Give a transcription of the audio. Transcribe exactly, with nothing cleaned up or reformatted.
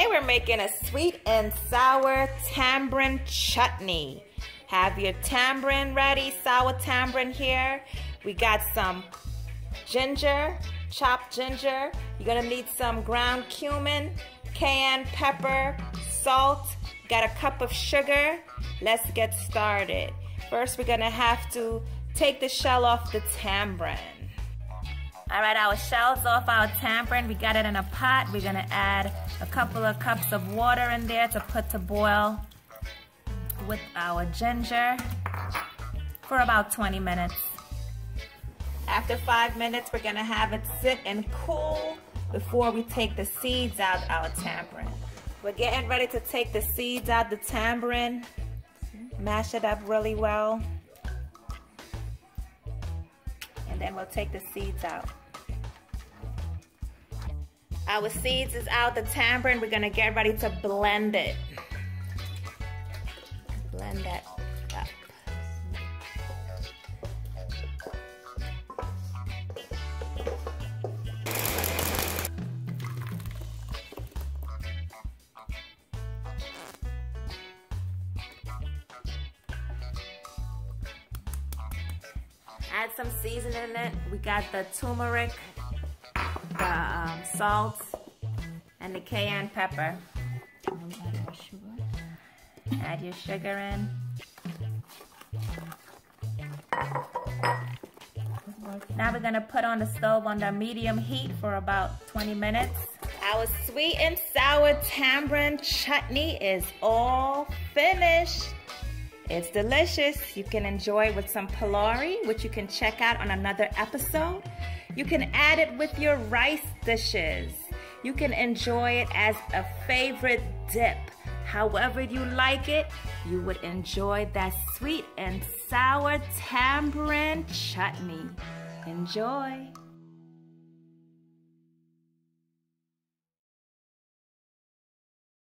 Today we're making a sweet and sour tamarind chutney. Have your tamarind ready, sour tamarind here. We got some ginger, chopped ginger. You're gonna need some ground cumin, cayenne pepper, salt, got a cup of sugar. Let's get started. First we're gonna have to take the shell off the tamarind. All right, our shells off our tamarind. We got it in a pot. We're gonna add a couple of cups of water in there to put to boil with our ginger for about twenty minutes. After five minutes, we're gonna have it sit and cool before we take the seeds out our tamarind. We're getting ready to take the seeds out the tamarind. Mash it up really well. And then we'll take the seeds out. Our seeds is out the tamarind. We're gonna get ready to blend it. Blend that up. Add some seasoning in it. We got the turmeric, the um, salt, and the cayenne pepper. Add your sugar in. Now we're gonna put on the stove under medium heat for about twenty minutes. Our sweet and sour tamarind chutney is all finished. It's delicious. You can enjoy it with some pholourie, which you can check out on another episode. You can add it with your rice dishes. You can enjoy it as a favorite dip. However you like it, you would enjoy that sweet and sour tamarind chutney. Enjoy.